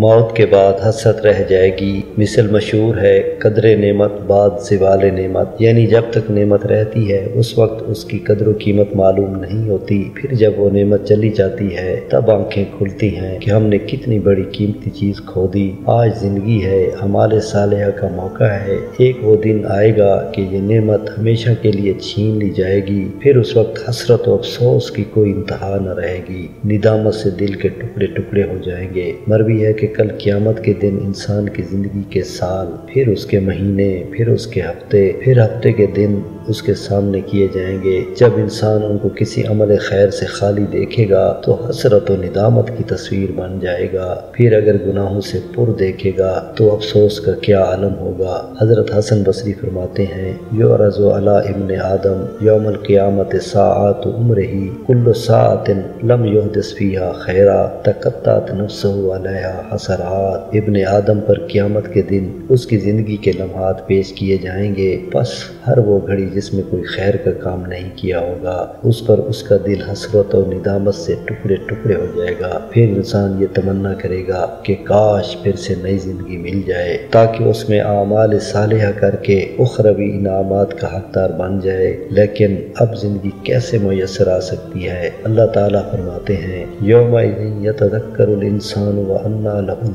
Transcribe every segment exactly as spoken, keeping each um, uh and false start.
मौत के बाद हसरत रह जाएगी। मिसल मशहूर है कदर नेमत बाद ज़वाल नेमत, यानी जब तक नेमत रहती है उस वक्त उसकी कदर व कीमत मालूम नहीं होती, फिर जब वो नेमत चली जाती है तब आंखें खुलती हैं कि हमने कितनी बड़ी कीमती चीज़ खो दी। आज ज़िंदगी है, हमारे सालिहा का मौका है, एक वो दिन आएगा कि ये नेमत हमेशा के लिए छीन ली जाएगी, फिर उस वक्त हसरत व अफसोस की कोई इंतहा न रहेगी, निदामत से दिल के टुकड़े टुकड़े हो जाएंगे। मरवी है कि कल क़यामत के दिन इंसान की ज़िंदगी के साल, फिर उसके महीने, फिर उसके हफ्ते, फिर हफ्ते के दिन उसके सामने किए जाएंगे। जब इंसान उनको किसी अमल खैर से खाली देखेगा तो हसरत और निदामत की तस्वीर बन जाएगा, फिर अगर गुनाहों से पुर देखेगा तो अफसोस का क्या आलम होगा। हज़रत हसन बसरी फरमाते हैं, यो रज़ो अला इब्न आदम यौमल क़यामत साआत उम्रही कुल्लु साअतिन लम युहदस फ़ीहा खैरा तक़त्तअत नफ़्सुहु अलैहा असरात। इब्न आदम पर क़यामत के दिन उसकी ज़िंदगी के लम्हात पेश किए जाएंगे, बस हर वो घड़ी जिसमें कोई खैर का काम नहीं किया होगा उस पर उसका दिल हसरत और निदामत से टुकड़े टुकड़े हो जाएगा। फिर इंसान ये तमन्ना करेगा कि काश फिर से नई ज़िंदगी मिल जाए ताकि उसमें आमाल सालिहा करके उखरवी इनामात का हकदार बन जाए, लेकिन अब ज़िंदगी कैसे मुयसर आ सकती है। अल्लाह ताला फरमाते हैं, यौमइज़िन यतज़क्करुल इंसानु व अन्ना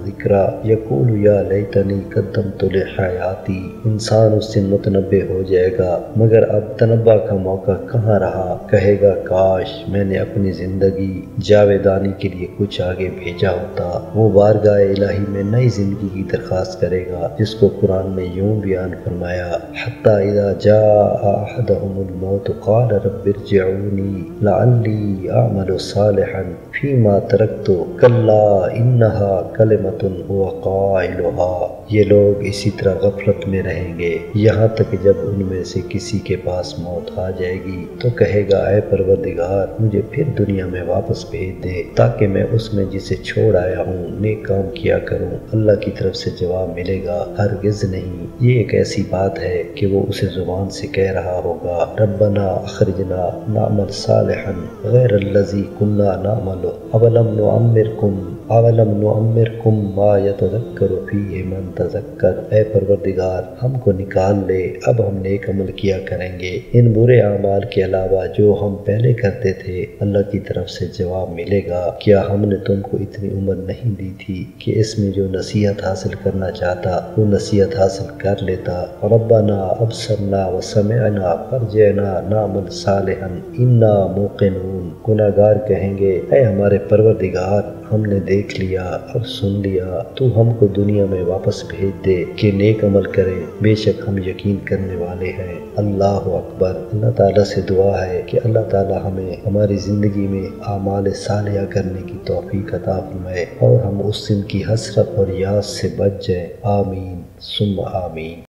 जिक्रा यकूलु या लैतनी कद्दमतु लिहयाती। इंसान उस दिन मुतनब्बे हो जाएगा, मगर अब तनब्बा का मौका कहाँ रहा, कहेगा काश मैंने अपनी ज़िंदगी जावेदानी के लिए कुछ आगे भेजा होता। वो बारगाह इलाही में नई ज़िंदगी की दरख्वास्त करेगा, जिसको कुरान में यूँ बयान फरमाया, हत्ता इज़ा जाअ अहदहुमुल मौत क़ाल रब्बिरजिऊनी लअल्ली अअमलु सालिहन फ़ीमा तरक्तु कल्ला इन्नहा कलिमतुन हुवा काइलुहा। ये लोग इसी तरह गफलत में रहेंगे यहाँ तक कि जब उनमें से किसी के पास मौत आ जाएगी तो कहेगा, ऐ परवरदिगार मुझे फिर दुनिया में वापस भेज दे ताकि मैं उसमें जिसे छोड़ आया हूँ नेक काम किया करूँ। अल्लाह की तरफ से जवाब मिलेगा, हरगिज़ नहीं। ये एक ऐसी बात है कि वो उसे ज़ुबान से कह रहा होगा, रब्बना अखरिजना नअमल सालिहन गैरल्लज़ी कुन्ना नअमलु अवलम नुअम्मिरकुम अवलम नुअम्मिरकुम मा यतज़क्करु फ़ीहि मन तज़क्कर। ऐ परवरदिगार हमको निकाल ले, अब हम नेक अमल किया करेंगे। इन बुरे अमाल के अलावा जो हम पहले करते थे अल्लाह की तरफ से जवाब मिलेगा, क्या हमने तुमको इतनी उम्र नहीं दी थी कि इसमें जो नसीहत हासिल करना चाहता वो नसीहत हासिल कर लेता। रब्बना अबसरना व समिअना फरजिअना नअमल सालिहन इन्ना मूक़िनून। गुनाहगार कहेंगे, ऐ हमारे परवरदिगार हमने देख लिया, अब सुन लिया, तू हमको दुनिया में वापस भेज दे कि नेक अमल करें, बेशक हम यकीन करने वाले हैं। अल्लाह अकबर। अल्लाह ताला से दुआ है कि अल्लाह ताला हमें हमारी ज़िंदगी में आमाल सालिहा करने की तौफीक अता फरमाए और हम उस दिन की हसरत और याद से बच जाएं। आमीन सुम्मा आमीन।